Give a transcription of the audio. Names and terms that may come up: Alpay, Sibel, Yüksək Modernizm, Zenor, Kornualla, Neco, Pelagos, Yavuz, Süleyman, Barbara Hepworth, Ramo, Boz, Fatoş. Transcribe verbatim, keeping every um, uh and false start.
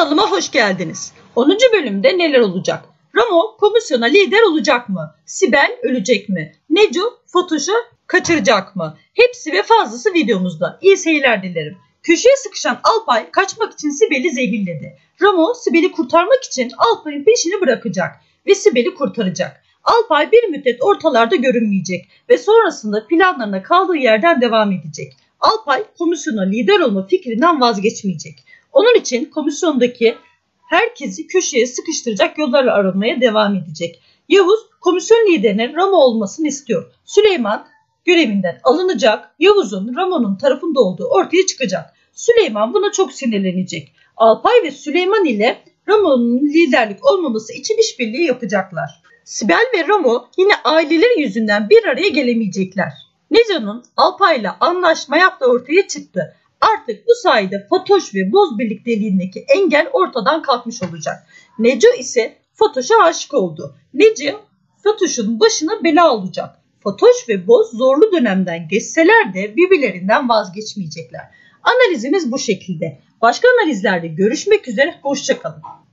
Kanalıma hoş geldiniz. onuncu bölümde neler olacak? Ramo komisyona lider olacak mı? Sibel ölecek mi? Neco Fatoş'u kaçıracak mı? Hepsi ve fazlası videomuzda. İyi seyirler dilerim. Köşeye sıkışan Alpay kaçmak için Sibel'i zehirledi. Ramo Sibel'i kurtarmak için Alpay'ın peşini bırakacak ve Sibel'i kurtaracak. Alpay bir müddet ortalarda görünmeyecek ve sonrasında planlarına kaldığı yerden devam edecek. Alpay komisyona lider olma fikrinden vazgeçmeyecek. Onun için komisyondaki herkesi köşeye sıkıştıracak yollarla aramaya devam edecek. Yavuz komisyon liderinin Ramo olmasını istiyor. Süleyman görevinden alınacak. Yavuz'un Ramo'nun tarafında olduğu ortaya çıkacak. Süleyman buna çok sinirlenecek. Alpay ve Süleyman ile Ramo'nun liderlik olmaması için işbirliği yapacaklar. Sibel ve Ramo yine aileleri yüzünden bir araya gelemeyecekler. Neco'nun Alpay'la anlaşma yaptığı ortaya çıktı. Artık bu sayede Fatoş ve Boz birlikteliğindeki engel ortadan kalkmış olacak. Neco ise Fatoş'a aşık oldu. Neco Fatoş'un başına bela olacak. Fatoş ve Boz zorlu dönemden geçseler de birbirlerinden vazgeçmeyecekler. Analizimiz bu şekilde. Başka analizlerde görüşmek üzere. Hoşça kalın.